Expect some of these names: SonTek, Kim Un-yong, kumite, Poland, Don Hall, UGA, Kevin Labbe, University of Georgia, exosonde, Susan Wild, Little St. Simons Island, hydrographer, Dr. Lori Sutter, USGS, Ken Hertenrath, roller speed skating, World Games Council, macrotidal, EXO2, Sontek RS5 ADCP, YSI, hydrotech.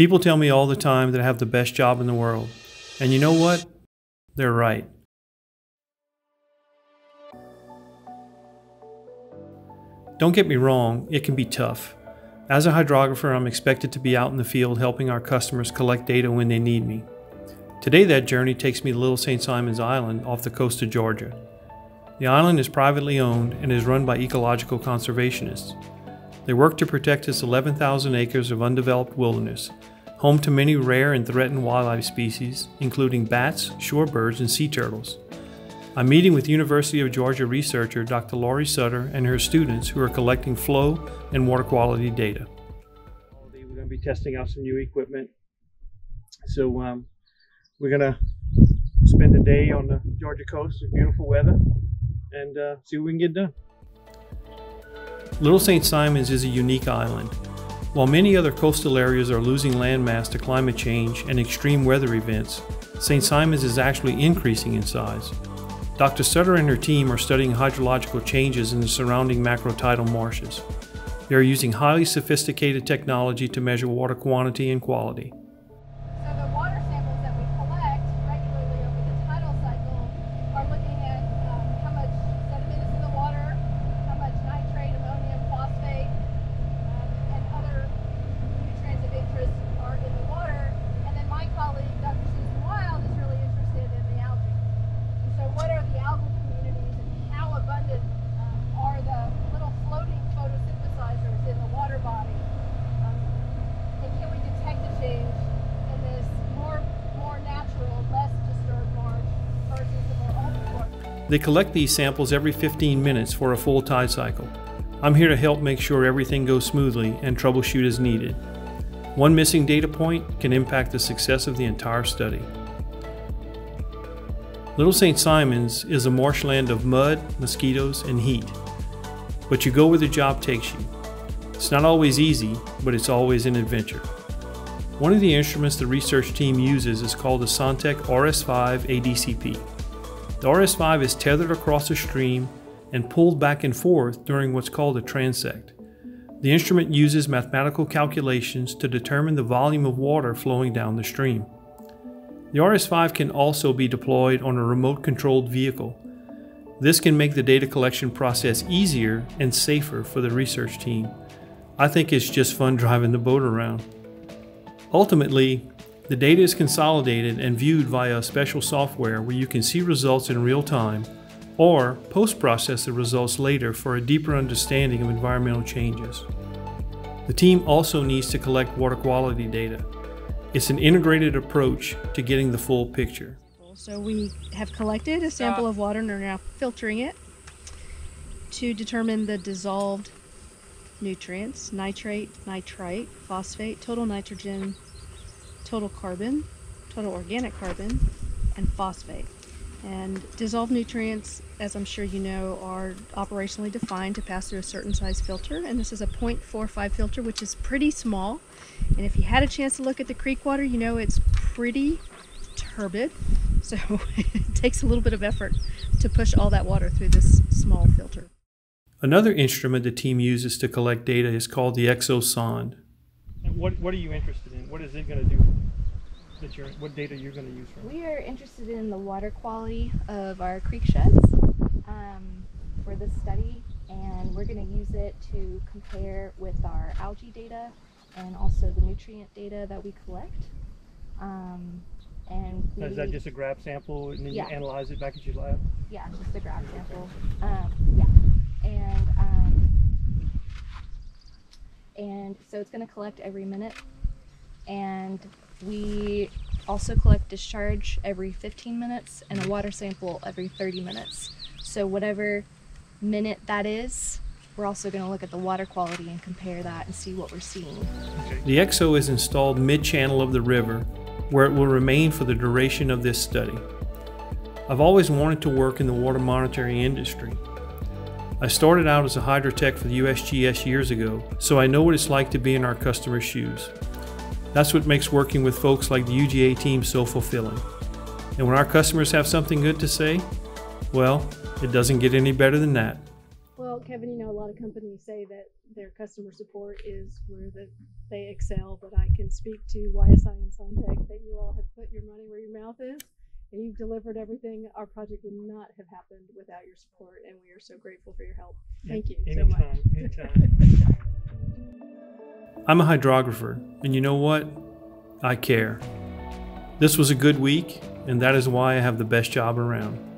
People tell me all the time that I have the best job in the world. And you know what? They're right. Don't get me wrong, it can be tough. As a hydrographer, I'm expected to be out in the field helping our customers collect data when they need me. Today, that journey takes me to Little St. Simons Island off the coast of Georgia. The island is privately owned and is run by ecological conservationists. They work to protect its 11,000 acres of undeveloped wilderness, home to many rare and threatened wildlife species, including bats, shorebirds, and sea turtles. I'm meeting with University of Georgia researcher Dr. Lori Sutter and her students who are collecting flow and water quality data. We're going to be testing out some new equipment. So we're going to spend a day on the Georgia coast with beautiful weather and see what we can get done. Little St. Simons is a unique island. While many other coastal areas are losing landmass to climate change and extreme weather events, St. Simons is actually increasing in size. Dr. Sutter and her team are studying hydrological changes in the surrounding macrotidal marshes. They are using highly sophisticated technology to measure water quantity and quality. So the water samples that we collect regularly over the tidal cycle are looking at how much sediment is in the water, how much nitrate, ammonium, phosphate, and other nutrients of interest are in the water. And then my colleague, Dr. Susan Wild, is really interested in the algae. And so what are They collect these samples every 15 minutes for a full tide cycle. I'm here to help make sure everything goes smoothly and troubleshoot as needed. One missing data point can impact the success of the entire study. Little St. Simons is a marshland of mud, mosquitoes, and heat. But you go where the job takes you. It's not always easy, but it's always an adventure. One of the instruments the research team uses is called the Sontek RS5 ADCP. The RS5 is tethered across a stream and pulled back and forth during what's called a transect. The instrument uses mathematical calculations to determine the volume of water flowing down the stream. The RS5 can also be deployed on a remote-controlled vehicle. This can make the data collection process easier and safer for the research team. I think it's just fun driving the boat around. Ultimately, the data is consolidated and viewed via a special software where you can see results in real time or post-process the results later for a deeper understanding of environmental changes. The team also needs to collect water quality data. It's an integrated approach to getting the full picture. So we have collected a sample of water and are now filtering it to determine the dissolved nutrients, nitrate, nitrite, phosphate, total nitrogen, total carbon, total organic carbon, and phosphate. And dissolved nutrients, as I'm sure you know, are operationally defined to pass through a certain size filter. And this is a 0.45 filter, which is pretty small. And if you had a chance to look at the creek water, you know it's pretty turbid. So it takes a little bit of effort to push all that water through this small filter. Another instrument the team uses to collect data is called the exosonde. What are you interested in? What is it going to do? What data you're going to use from it? We are interested in the water quality of our creek sheds for this study, and we're going to use it to compare with our algae data and also the nutrient data that we collect. And is that just a grab sample, and then you analyze it back at your lab? Yeah, just a grab sample. And so it's going to collect every minute, and we also collect discharge every 15 minutes and a water sample every 30 minutes. So whatever minute that is, we're also going to look at the water quality and compare that and see what we're seeing. The EXO is installed mid-channel of the river, where it will remain for the duration of this study. I've always wanted to work in the water monitoring industry. I started out as a hydrotech for the USGS years ago, so I know what it's like to be in our customers' shoes. That's what makes working with folks like the UGA team so fulfilling. And when our customers have something good to say, well, it doesn't get any better than that. Well, Kevin, you know, a lot of companies say that their customer support is where the they excel, but I can speak to YSI and SonTek that you all have put your money where your mouth is, and you've delivered everything. Our project would not have happened without your support, and we are so grateful for your help. Thank you so much. Anytime. I'm a hydrographer, and you know what? I care. This was a good week, and that is why I have the best job around.